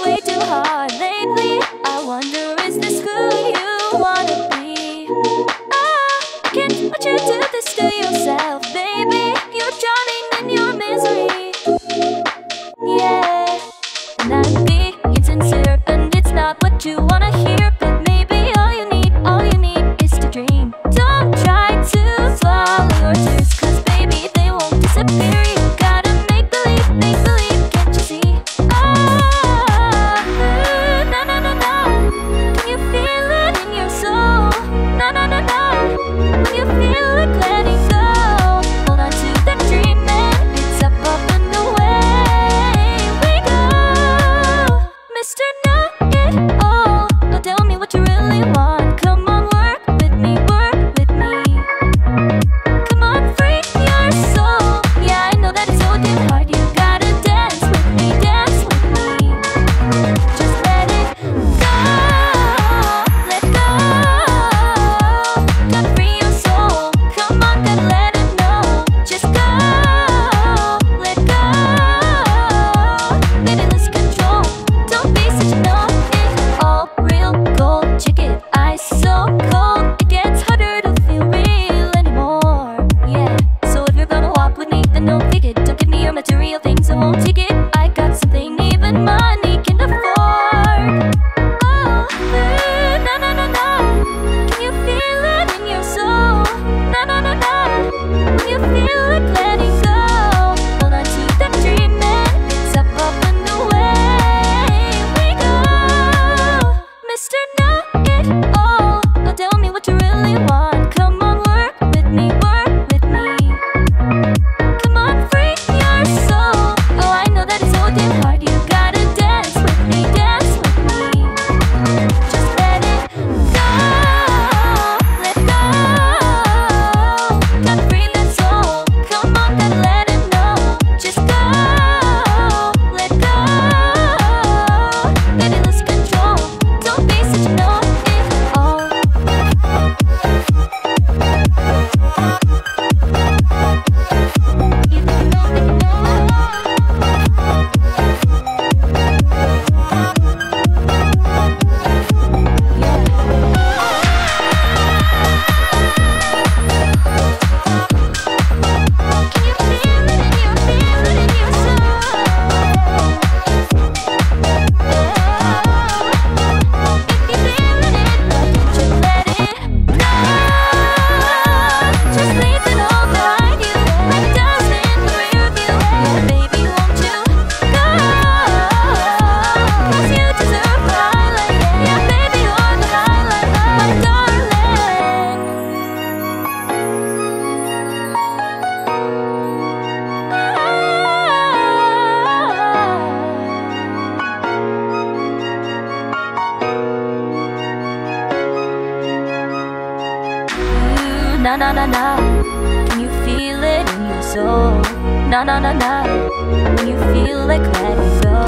way too hard lately. I wonder, is this who you wanna be? Oh, I can't let you do this to yourself, baby. You're drowning in your misery. Yeah, and I'd be insincere, and it's not what you wanna hear. But maybe all you need is to dream. Don't try to swallow your tears, 'cause baby, they won't disappear. You gotta make believe. Na na na na, can you feel it in your soul? Na na na na, when you feel like letting go.